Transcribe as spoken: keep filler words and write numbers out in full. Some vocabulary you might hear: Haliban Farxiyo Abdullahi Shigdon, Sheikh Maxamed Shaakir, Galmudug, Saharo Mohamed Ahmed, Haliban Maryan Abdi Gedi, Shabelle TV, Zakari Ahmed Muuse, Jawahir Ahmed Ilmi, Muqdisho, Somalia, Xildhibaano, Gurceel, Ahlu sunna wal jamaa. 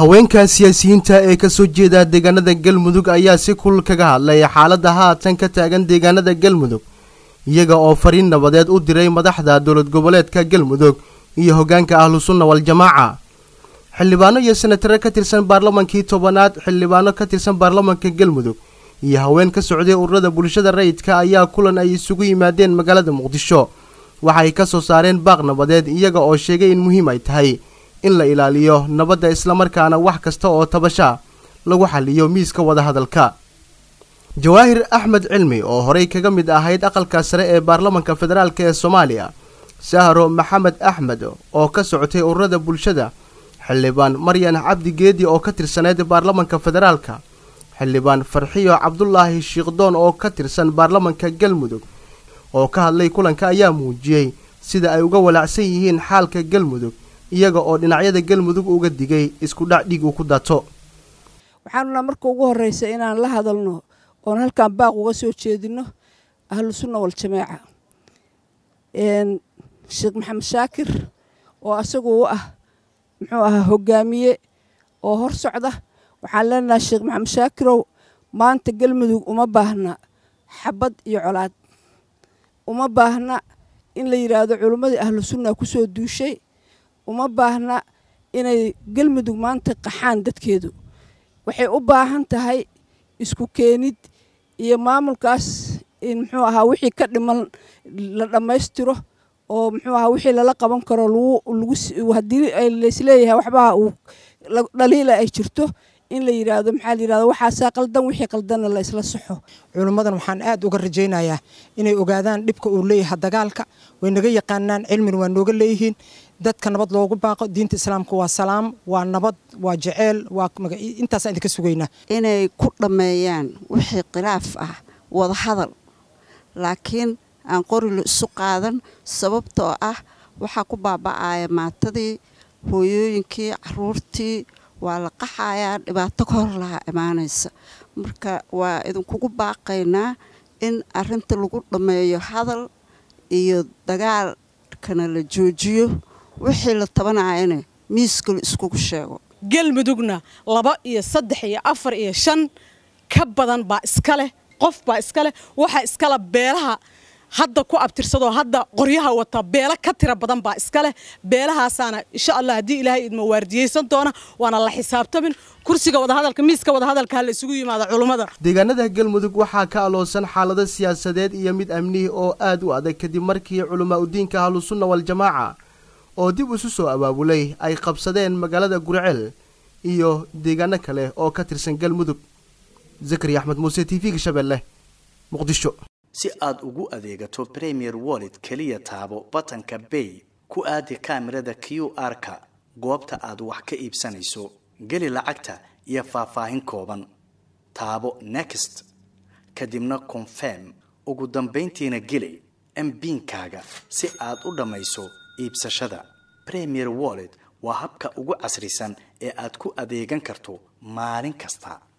haweenka siyaasiyiinta ee ka soo jeeda deegaanada Galmudug ayaa si kul kaga hadlay xaalada haatan ka taagan deegaanada Galmudug iyaga oo fariin nabadeed u diray madaxda dawlad goboleedka Galmudug iyo hogaanka ahlu sunna wal jamaa Xildhibaano iyo senator ka tirsan baarlamaanka tobanaad Xildhibaano ka tirsan baarlamaanka Galmudug iyo haween ka socday ururada bulshada rayidka ayaa kulan ay isugu yimaadeen magaalada Muqdisho waxay ka soo saareen baaq nabadeed iyaga oo sheegay in muhiim ay tahay in la ilaaliyo nabadda isla markaana wax kasta oo tabasha lagu xaliyo miiska wada hadalka Jawahir Ahmed Ilmi oo horey kaga mid ahayd aqalka sare ee Barlamanka Federalka ee Somalia Saharo Mohamed Ahmed oo ka socotay ururada bulshada Haliban Maryan Abdi Gedi oo ka tirsaneed Barlamanka Federalka Haliban Farxiyo Abdullahi Shigdon oo ka tirsan Barlamanka Galmudug oo ka hadlay kulanka ayaa muujiyay sida ay uga walacsan yihiin xaalka Galmudug iyaga oo dhinacyada Galmudug uga digay isku dhac dhig uu ku dato waxaanu marka ugu horeysay inaan la hadalno oo halkaan baaq uga soo jeedino ahlu sunna wal jamaa een Sheikh Maxamed Shaakir oo asagu ah muxuu ah hogaamiye oo hor socda waxaan leenahay Sheikh Maxamed Shaakir maanta Galmudug uma baahna xabad iyo colaad uma baahna in la yiraahdo culimada ahlu sunna ku soo duushay وما باهنا إن Galmudug منطقة حاندت كده وحيقباهن تهاي إسكو كيند يمامل كاس إن محوها وحي كده لما يستره أو محوها وحي للاقة بنكرلو والوس وهدي السلايها وحبها ولليلة أشرته إن ليرادم حال يراد وحاسة قلدن وحي قلدن الله يسلا صحه علماء المحن آد وجرجينا يا إن يقعدان لبك أولي هدقالك وإن جي قانان علم ونوجل ليهن dadka nabad loogu baaqo diinta islaamku waa salaam waa nabad waa jaceyl waa intaas aan idinka sugeynaa inay ku dhameeyaan wixii khilaaf ah wada hadal laakiin aan qoril isu qaadan sababtoo ah waxa ku baaba'ay maatadii hooyooyinkii caruurtii waa la qaxayaa dhibaato kor laha imaanaysa marka waa idinku baaqaynaa in arrinta lagu dhameeyo hadal iyo dagaal kana la joojiyo وحي للطبنا عينه ميسكل إسكوك الشاقو قلب دوجنا لبقية صدحية أفرقية شن كبدن باسكله قف باسكله وح اسكله بيرها هذا كو أبترصده هذا قريها وطبيرة كتر بدن باسكله بيرها سنة إن شاء الله دي إلهي المواردية سنتونا وأنا الله حساب تبين كرسي كود هذا الكميس كود هذا الكهل سوي ماذا علماء دجاجنا ده قلب دوج وح كألو سن حالة السياسة ده يمد أمني أو أدو هذا كدمركي علماء الدين كهل السنة والجماعة oo dib u soo abaabulay ay qabsadeen magaalada Gurceel iyo deegaano kale oo ka tirsan Galmudug Zakari Ahmed Muuse T V Shabeelle Muqdisho si aad ugu adeegato Premier Wallet kaliya taabo button-ka Pay ku aadi kaamirada Q R-ka goobta aad wax ka iibsanayso gali lacagta iyo faahfaahin kooban taabo next kadibna confirm ugu dambeyntiina gali M P-kaaga si aad u dhamayso iibsashada Premier Wallet waa habka ugu casrisan ee aad ku adeegan karto maalin kasta